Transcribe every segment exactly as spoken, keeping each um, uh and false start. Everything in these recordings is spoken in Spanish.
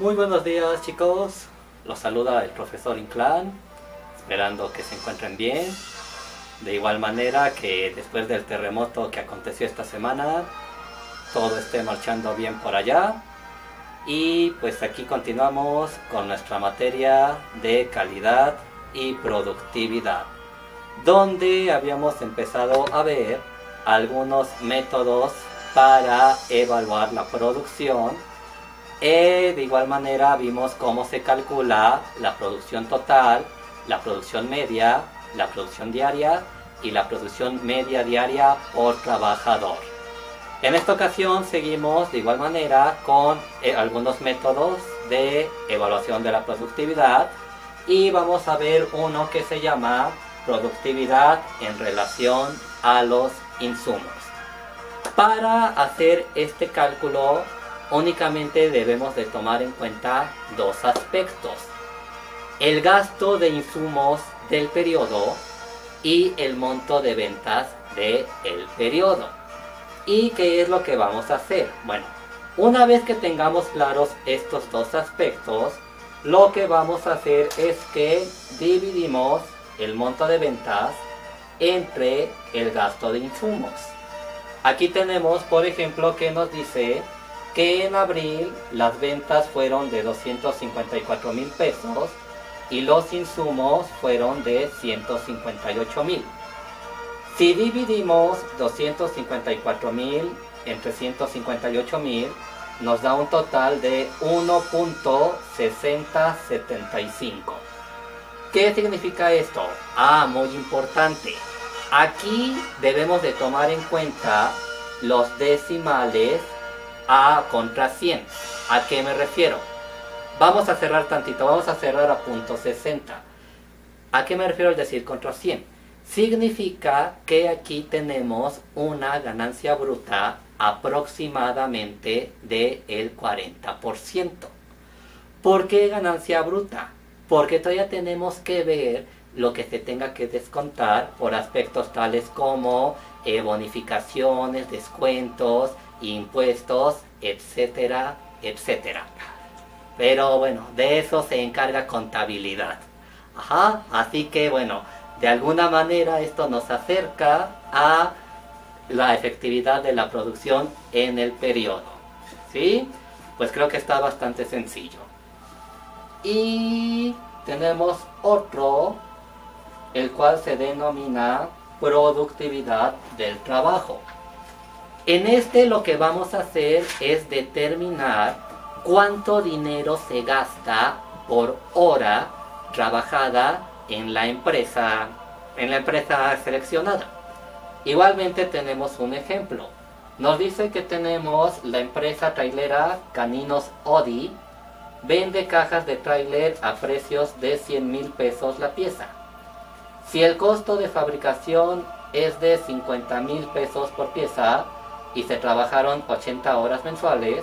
Muy buenos días, chicos. Los saluda el profesor Inclán, esperando que se encuentren bien. De igual manera que después del terremoto que aconteció esta semana, todo esté marchando bien por allá. Y pues aquí continuamos con nuestra materia de calidad y productividad, donde habíamos empezado a ver algunos métodos para evaluar la producción. E de igual manera vimos cómo se calcula la producción total, la producción media, la producción diaria y la producción media diaria por trabajador. En esta ocasión seguimos de igual manera con eh, algunos métodos de evaluación de la productividad, y vamos a ver uno que se llama productividad en relación a los insumos. Para hacer este cálculo únicamente debemos de tomar en cuenta dos aspectos: el gasto de insumos del periodo y el monto de ventas del periodo. ¿Y qué es lo que vamos a hacer? Bueno, una vez que tengamos claros estos dos aspectos, lo que vamos a hacer es que dividimos el monto de ventas entre el gasto de insumos. Aquí tenemos, por ejemplo, que nos dice que en abril las ventas fueron de doscientos cincuenta y cuatro mil pesos y los insumos fueron de ciento cincuenta y ocho mil. Si dividimos doscientos cincuenta y cuatro mil entre ciento cincuenta y ocho mil, nos da un total de uno punto seis cero siete cinco. ¿Qué significa esto? Ah, muy importante. Aquí debemos de tomar en cuenta los decimales A contra cien. ¿A qué me refiero? Vamos a cerrar tantito, vamos a cerrar a punto sesenta. ¿A qué me refiero al decir contra cien? Significa que aquí tenemos una ganancia bruta aproximadamente del cuarenta por ciento. ¿Por qué ganancia bruta? Porque todavía tenemos que ver lo que se tenga que descontar por aspectos tales como eh, bonificaciones, descuentos, impuestos, etcétera, etcétera. Pero bueno, de eso se encarga contabilidad. Ajá, así que bueno, de alguna manera esto nos acerca a la efectividad de la producción en el periodo, ¿sí? Pues creo que está bastante sencillo. Y tenemos otro, el cual se denomina productividad del trabajo. En este lo que vamos a hacer es determinar cuánto dinero se gasta por hora trabajada en la empresa, en la empresa seleccionada. Igualmente tenemos un ejemplo. Nos dice que tenemos la empresa trailera Caninos Odie, vende cajas de trailer a precios de cien mil pesos la pieza. Si el costo de fabricación es de cincuenta mil pesos por pieza, y se trabajaron ochenta horas mensuales,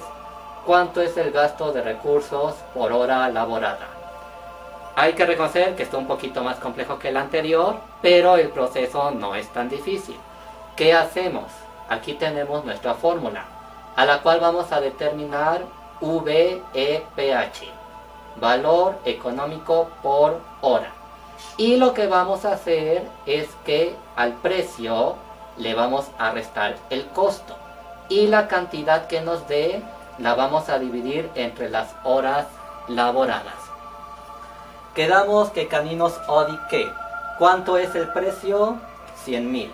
¿cuánto es el gasto de recursos por hora laborada? Hay que reconocer que está un poquito más complejo que el anterior, pero el proceso no es tan difícil. ¿Qué hacemos? Aquí tenemos nuestra fórmula, a la cual vamos a determinar V E P H, valor económico por hora. Y lo que vamos a hacer es que al precio le vamos a restar el costo, y la cantidad que nos dé la vamos a dividir entre las horas laboradas. Quedamos que Caninos Odie, ¿qué? ¿Cuánto es el precio? cien mil.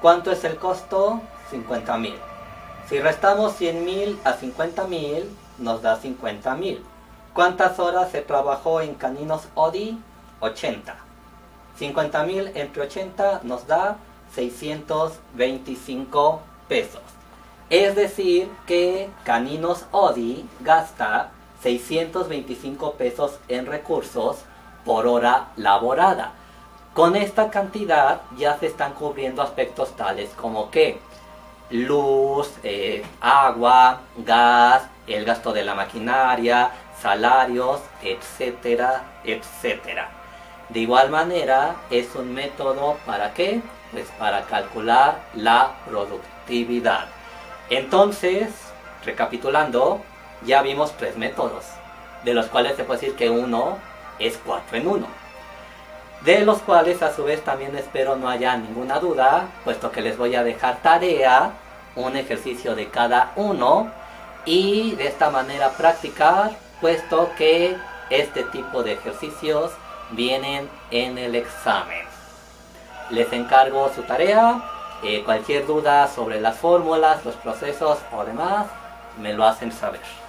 ¿Cuánto es el costo? cincuenta mil. Si restamos cien mil a cincuenta mil, nos da cincuenta mil. ¿Cuántas horas se trabajó en Caninos Odie? ochenta. cincuenta mil entre ochenta nos da seiscientos veinticinco pesos. Es decir que Caninos Odie gasta seiscientos veinticinco pesos en recursos por hora laborada. Con esta cantidad ya se están cubriendo aspectos tales como que luz, eh, agua, gas, el gasto de la maquinaria, salarios, etcétera, etcétera. De igual manera es un método para qué, pues para calcular la productividad. Entonces, recapitulando, ya vimos tres métodos: de los cuales se puede decir que uno es cuatro en uno, de los cuales a su vez también espero no haya ninguna duda, puesto que les voy a dejar tarea, un ejercicio de cada uno, y de esta manera practicar, puesto que este tipo de ejercicios vienen en el examen. Les encargo su tarea, eh, cualquier duda sobre las fórmulas, los procesos o demás, me lo hacen saber.